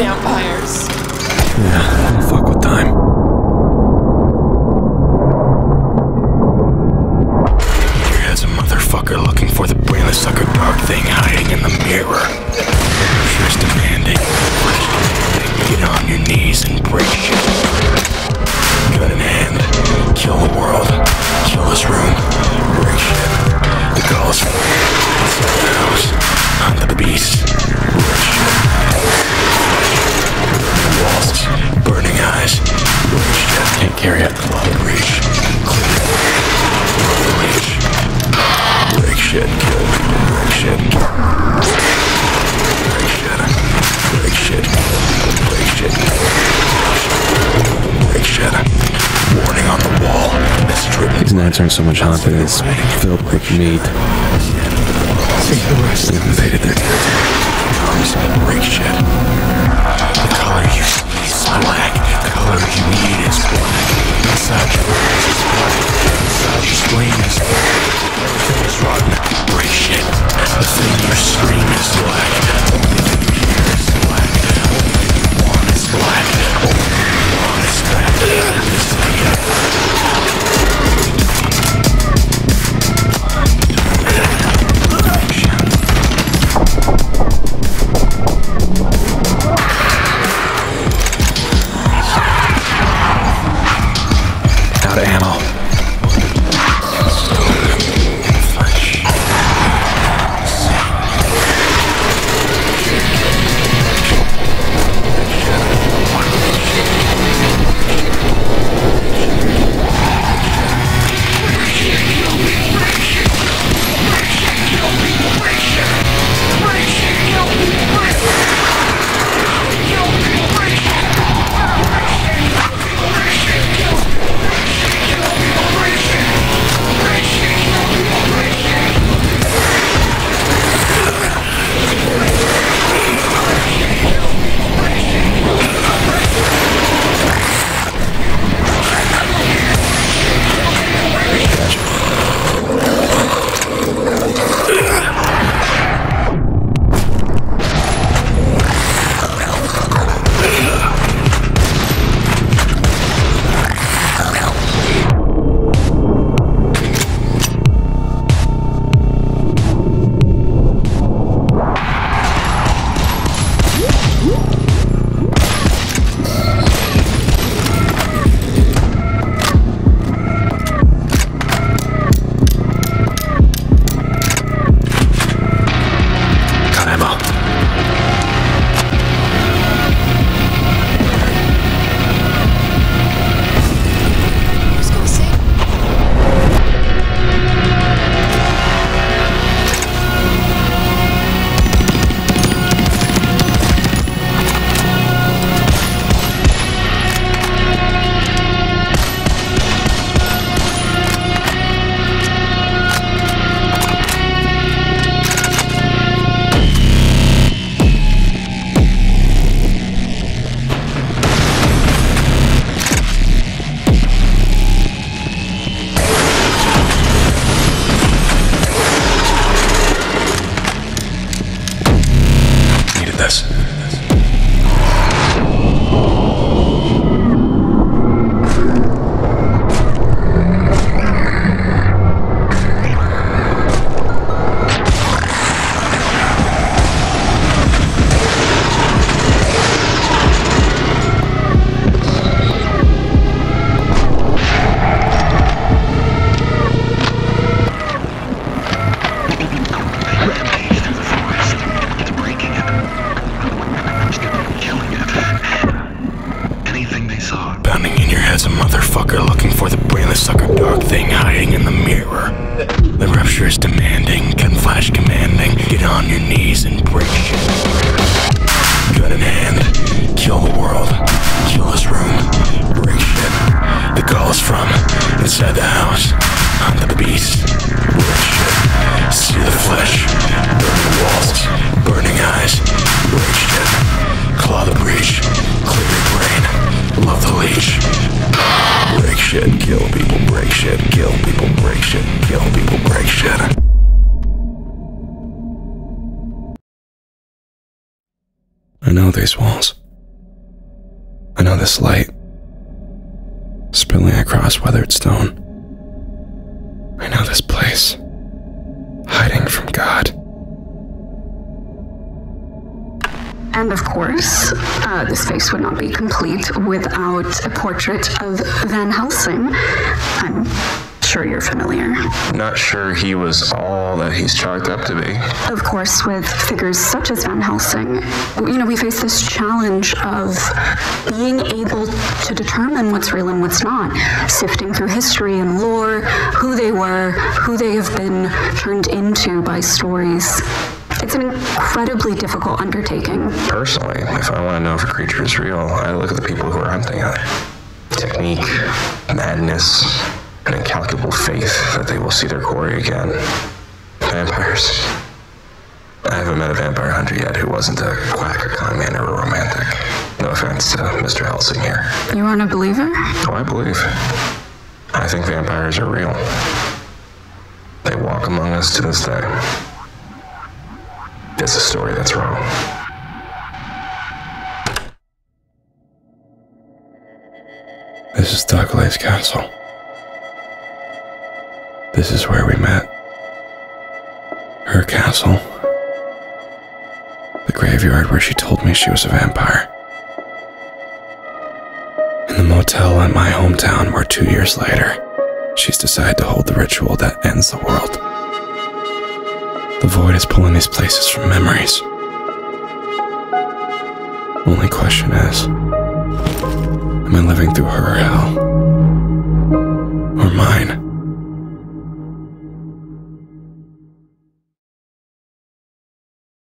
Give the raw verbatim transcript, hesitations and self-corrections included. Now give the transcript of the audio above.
vampires. Yeah, don't fuck with time. Here's a motherfucker looking for the brain of the sucker dark thing hiding in the mirror. Here's demanding. Get on your knees and break shit. Gun in hand. Kill the world. Kill this room. Break shit. The call is for the house. Hunt the beast. Break shit. Walls. Burning eyes. Break shit. Can't carry out the long reach. Clear the way. Run the reach. Break shit. Kill people. Break shit. Break shit. Break shit. Break shit. Break shit. Warning on the wall. These nights aren't so much haunted as filled with meat. They invaded their territory. Comes break shit. The color you need is black. The color you need is black. Inside your eyes is black. Inside your spleen is black. Everything is rotten. Break shit. The thing you scream is black. Only thing you hear is black. Only thing you want is black. Only thing you want is black. This thing is black. I know these walls. Another slate, spilling across weathered stone. I know this place, hiding from God. And of course, uh, this face would not be complete without a portrait of Van Helsing. I'm sure you're familiar. Not sure he was all that he's chalked up to be. Of course, with figures such as Van Helsing, you know, we face this challenge of being able to determine what's real and what's not, sifting through history and lore, who they were, who they have been turned into by stories. It's an incredibly difficult undertaking. Personally, if I want to know if a creature is real, I look at the people who are hunting it. Technique, madness, an incalculable faith that they will see their quarry again. Vampires. I haven't met a vampire hunter yet who wasn't a quack or con man or a romantic. No offense to Mister Helsing here. You aren't a believer? Oh, I believe. I think vampires are real. They walk among us to this day. It's a story that's wrong. This is Douglas Castle. This is where we met. Her castle. The graveyard where she told me she was a vampire. And the motel in my hometown where two years later, she's decided to hold the ritual that ends the world. The void is pulling these places from memories. Only question is, am I living through her hell?